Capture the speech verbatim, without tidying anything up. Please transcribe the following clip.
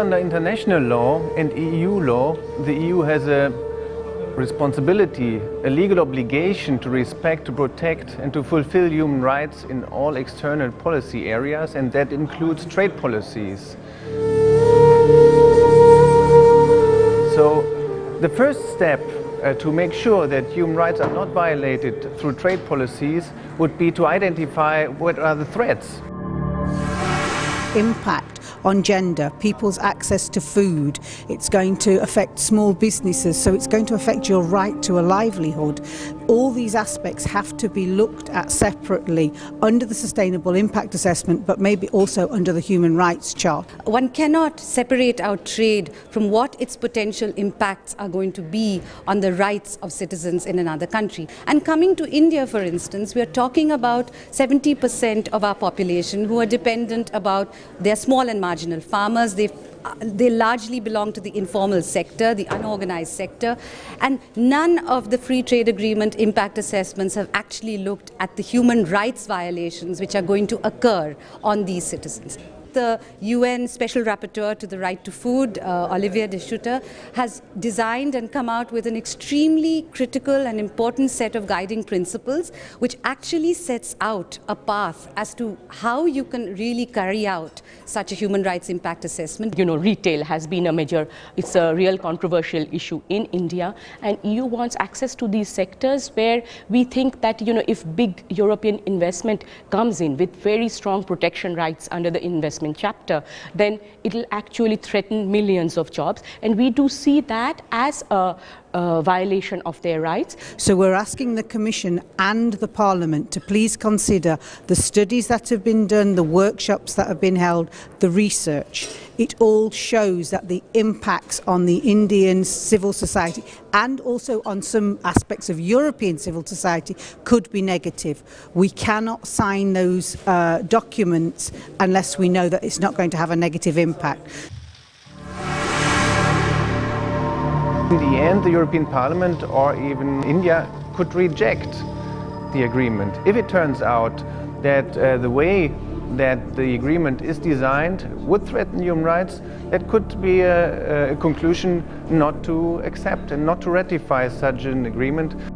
under international law and E U law, the E U has a responsibility, a legal obligation to respect, to protect and to fulfill human rights in all external policy areas, and that includes trade policies. So the first step uh, to make sure that human rights are not violated through trade policies would be to identify what are the threats. Impact on gender, people's access to food, it's going to affect small businesses, so it's going to affect your right to a livelihood. All these aspects have to be looked at separately under the Sustainable Impact Assessment, but maybe also under the Human Rights Charter. One cannot separate out trade from what its potential impacts are going to be on the rights of citizens in another country. And coming to India, for instance, we are talking about seventy percent of our population who are dependent about their small and marginal farmers. They they largely belong to the informal sector, the unorganized sector, and none of the free trade agreement impact assessments have actually looked at the human rights violations which are going to occur on these citizens. The U N Special Rapporteur to the Right to Food, uh, Olivier De Schutter, has designed and come out with an extremely critical and important set of guiding principles which actually sets out a path as to how you can really carry out such a human rights impact assessment. You know, retail has been a major, it's a real controversial issue in India, and E U wants access to these sectors where we think that, you know, if big European investment comes in with very strong protection rights under the investment chapter, then it will actually threaten millions of jobs, and we do see that as a Uh, violation of their rights. So we're asking the Commission and the Parliament to please consider the studies that have been done, the workshops that have been held, the research. It all shows that the impacts on the Indian civil society and also on some aspects of European civil society could be negative. We cannot sign those uh, documents unless we know that it's not going to have a negative impact. In the end, the European Parliament or even India could reject the agreement. If it turns out that uh, the way that the agreement is designed would threaten human rights, that could be a, a conclusion not to accept and not to ratify such an agreement.